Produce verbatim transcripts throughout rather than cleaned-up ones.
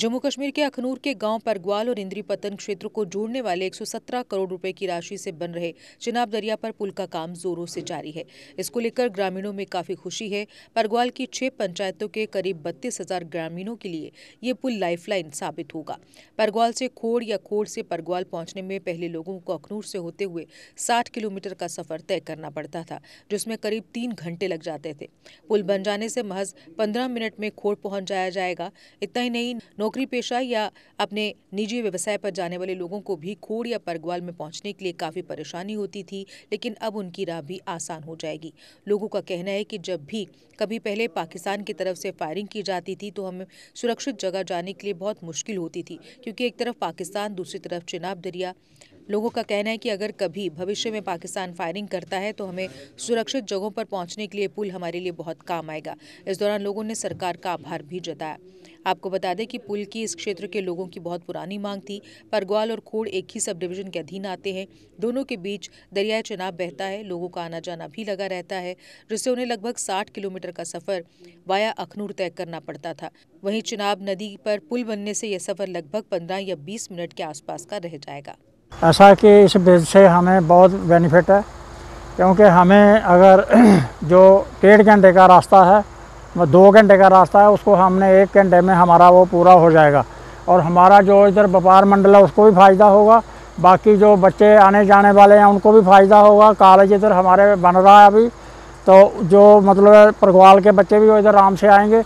जम्मू कश्मीर के अखनूर के गांव परगवाल और इंद्रीपतन क्षेत्र को जोड़ने वाले एक सौ सत्रह करोड़ रुपए की राशि से बन रहे चिनाब दरिया पर पुल का काम जोरों से जारी है। इसको लेकर ग्रामीणों में काफी खुशी है। परगवाल की छह पंचायतों के करीब बत्तीस हजार ग्रामीणों के लिए ये पुल लाइफलाइन साबित होगा। परगवाल से खोड़ या खोड़ से परगवाल पहुँचने में पहले लोगों को अखनूर से होते हुए साठ किलोमीटर का सफर तय करना पड़ता था, जिसमें करीब तीन घंटे लग जाते थे। पुल बन जाने से महज पंद्रह मिनट में खोड़ पहुँच जाया जाएगा। इतना ही नहीं, नौकरी पेशा या अपने निजी व्यवसाय पर जाने वाले लोगों को भी खोड़ या परगवाल में पहुंचने के लिए काफ़ी परेशानी होती थी, लेकिन अब उनकी राह भी आसान हो जाएगी। लोगों का कहना है कि जब भी कभी पहले पाकिस्तान की तरफ से फायरिंग की जाती थी तो हमें सुरक्षित जगह जाने के लिए बहुत मुश्किल होती थी, क्योंकि एक तरफ पाकिस्तान, दूसरी तरफ चिनाब दरिया। लोगों का कहना है कि अगर कभी भविष्य में पाकिस्तान फायरिंग करता है तो हमें सुरक्षित जगहों पर पहुंचने के लिए पुल हमारे लिए बहुत काम आएगा। इस दौरान लोगों ने सरकार का आभार भी जताया। आपको बता दें कि पुल की इस क्षेत्र के लोगों की बहुत पुरानी मांग थी। परगवाल और खोड़ एक ही सब डिवीजन के अधीन आते हैं। दोनों के बीच दरियाए चिनाब बहता है। लोगों का आना जाना भी लगा रहता है, जिससे उन्हें लगभग साठ किलोमीटर का सफर वाया अखनूर तय करना पड़ता था। वहीं चिनाब नदी पर पुल बनने से यह सफर लगभग पंद्रह या बीस मिनट के आसपास का रह जाएगा। ऐसा कि इस ब्रिज से हमें बहुत बेनिफिट है, क्योंकि हमें अगर जो डेढ़ घंटे का रास्ता है वो दो घंटे का रास्ता है, उसको हमने एक घंटे में हमारा वो पूरा हो जाएगा। और हमारा जो इधर व्यापार मंडल है उसको भी फ़ायदा होगा, बाकी जो बच्चे आने जाने वाले हैं उनको भी फ़ायदा होगा। कॉलेज इधर हमारे बन रहा है अभी, तो जो मतलब परगवाल के बच्चे भी इधर आराम से आएंगे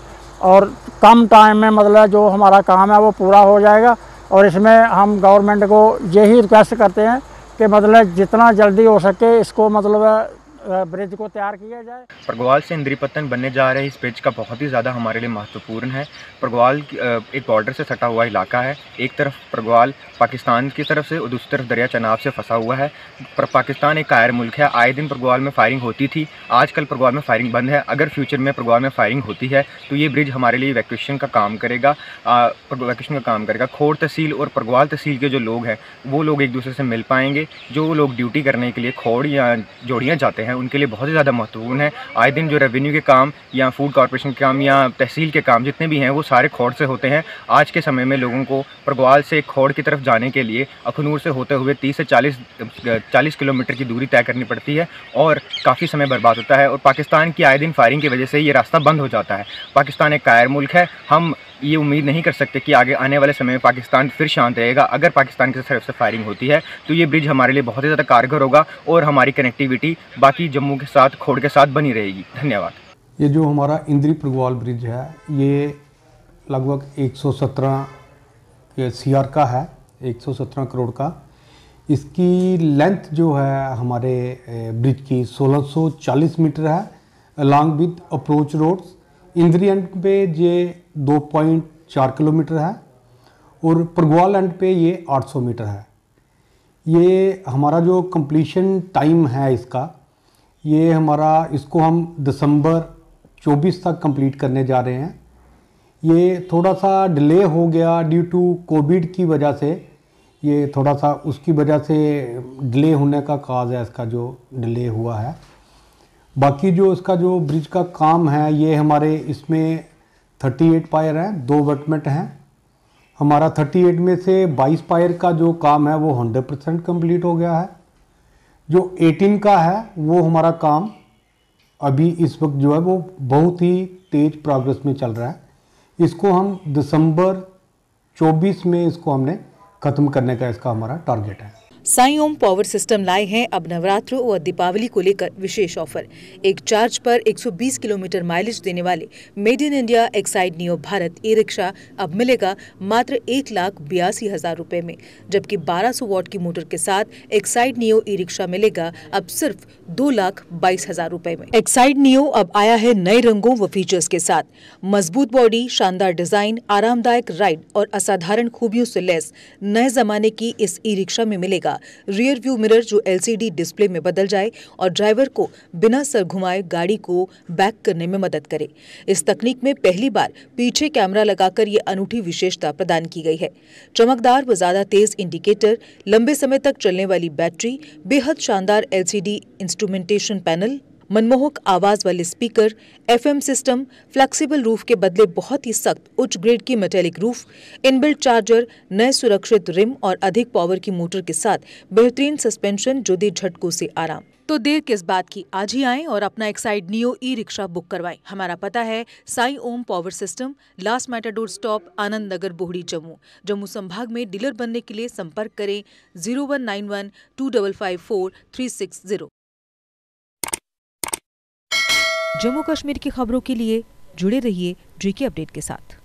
और कम टाइम में मतलब जो हमारा काम है वो पूरा हो जाएगा। और इसमें हम गवर्नमेंट को यही रिक्वेस्ट करते हैं कि मतलब जितना जल्दी हो सके इसको मतलब ब्रिज को तैयार किया जाए। परगवाल से इंद्रीपतन बनने जा रहे इस ब्रिज का बहुत ही ज़्यादा हमारे लिए महत्वपूर्ण है। परगवाल एक बॉर्डर से सटा हुआ इलाका है। एक तरफ परगवाल पाकिस्तान की तरफ से और दूसरी तरफ दरिया चिनाब से फंसा हुआ है। पर पाकिस्तान एक कायर मुल्क है। आए दिन परगवाल में फायरिंग होती थी, आजकल परगवाल में फायरिंग बंद है। अगर फ्यूचर में परगवाल में फायरिंग होती है तो ये ब्रिज हमारे लिए इवैक्यूएशन का काम करेगा, इवैक्यूएशन का काम करेगा। खोड़ तहसील और परगवाल तहसील के जो लोग हैं वो लोग एक दूसरे से मिल पाएंगे। जो लोग ड्यूटी करने के लिए खोड़ या जोड़ियाँ जाते हैं उनके लिए बहुत ही ज़्यादा महत्वपूर्ण है। आए दिन जो रेवेन्यू के काम या फूड कॉर्पोरेशन के काम या तहसील के काम जितने भी हैं वो सारे खोड़ से होते हैं। आज के समय में लोगों को परगवाल से खोड़ की तरफ जाने के लिए अखनूर से होते हुए तीस से चालीस किलोमीटर की दूरी तय करनी पड़ती है और काफ़ी समय बर्बाद होता है। और पाकिस्तान की आए दिन फायरिंग की वजह से ये रास्ता बंद हो जाता है। पाकिस्तान एक कायर मुल्क है। हम ये उम्मीद नहीं कर सकते कि आगे आने वाले समय में पाकिस्तान फिर शांत रहेगा। अगर पाकिस्तान की तरफ से फायरिंग होती है तो ये ब्रिज हमारे लिए बहुत ही ज़्यादा कारगर होगा और हमारी कनेक्टिविटी बाकी जम्मू के साथ, खोड़ के साथ बनी रहेगी। धन्यवाद। ये जो हमारा इंद्री परगवाल ब्रिज है ये लगभग एक सौ सत्रह के सीआर का है, एक सौ सत्रह करोड़ का। इसकी लेंथ जो है हमारे ब्रिज की सोलह सौ चालीस मीटर है along with approach roads. Indri end पे ये दो पॉइंट चार किलोमीटर है और परगवाल एंड पे ये आठ सौ मीटर है। ये हमारा जो कंप्लीशन टाइम है इसका, ये हमारा इसको हम दिसंबर चौबीस तक कंप्लीट करने जा रहे हैं। ये थोड़ा सा डिले हो गया ड्यू टू कोविड की वजह से, ये थोड़ा सा उसकी वजह से डिले होने का काज है, इसका जो डिले हुआ है। बाकी जो इसका जो ब्रिज का काम है ये हमारे इसमें अड़तीस पायर हैं, दो वटमेंट हैं। हमारा अड़तीस में से बाईस पायर का जो काम है वो सौ परसेंट कम्प्लीट हो गया है। जो अठारह का है वो हमारा काम अभी इस वक्त जो है वो बहुत ही तेज प्रोग्रेस में चल रहा है। इसको हम दिसंबर चौबीस में इसको हमने ख़त्म करने का इसका हमारा टारगेट है। साई ओम पॉवर सिस्टम लाए हैं अब नवरात्र और दीपावली को लेकर विशेष ऑफर। एक चार्ज पर एक सौ बीस किलोमीटर माइलेज देने वाले made in India Exide Neo Bharat e rickshaw अब मिलेगा मात्र एक लाख बयासी हजार रुपये में, जबकि बारह सौ वॉट की मोटर के साथ एक्साइड नियो ई रिक्शा मिलेगा अब सिर्फ दो लाख बाईस हजार रुपये में। एक्साइड नियो अब आया है नए रंगों व फीचर्स के साथ। मजबूत बॉडी, शानदार डिजाइन, आरामदायक राइड और असाधारण खूबियों से लैस नए जमाने की इस ई रिक्शा में मिलेगा रियर व्यू मिरर जो एलसीडी डिस्प्ले में बदल जाए और ड्राइवर को बिना सर घुमाए गाड़ी को बैक करने में मदद करे। इस तकनीक में पहली बार पीछे कैमरा लगाकर ये अनूठी विशेषता प्रदान की गई है। चमकदार व ज्यादा तेज इंडिकेटर, लंबे समय तक चलने वाली बैटरी, बेहद शानदार एलसीडी इंस्ट्रूमेंटेशन पैनल, मनमोहक आवाज वाले speaker, FM system, flexible roof के बदले बहुत ही सख्त उच्च ग्रेड की मेटेलिक रूफ, इनबिल्ट चार्जर, नए सुरक्षित रिम और अधिक पावर की मोटर के साथ बेहतरीन सस्पेंशन जो दे झटकों से आराम। तो देर किस बात की, आज ही आएं और अपना Exide Neo e rickshaw book करवाएं। हमारा पता है Sai Om power system, last Matador stop, Anand Nagar, Bohri, Jammu. Jammu संभाग में डीलर बनने के लिए संपर्क करें zero one nine one two double five four three six zero. Jammu Kashmir की खबरों के लिए जुड़े रहिए जेके अपडेट के साथ।